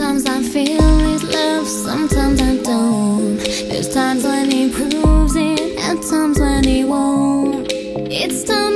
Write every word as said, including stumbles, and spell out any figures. Sometimes I feel his love, sometimes I don't. There's times when he proves it, and times when he won't. It's time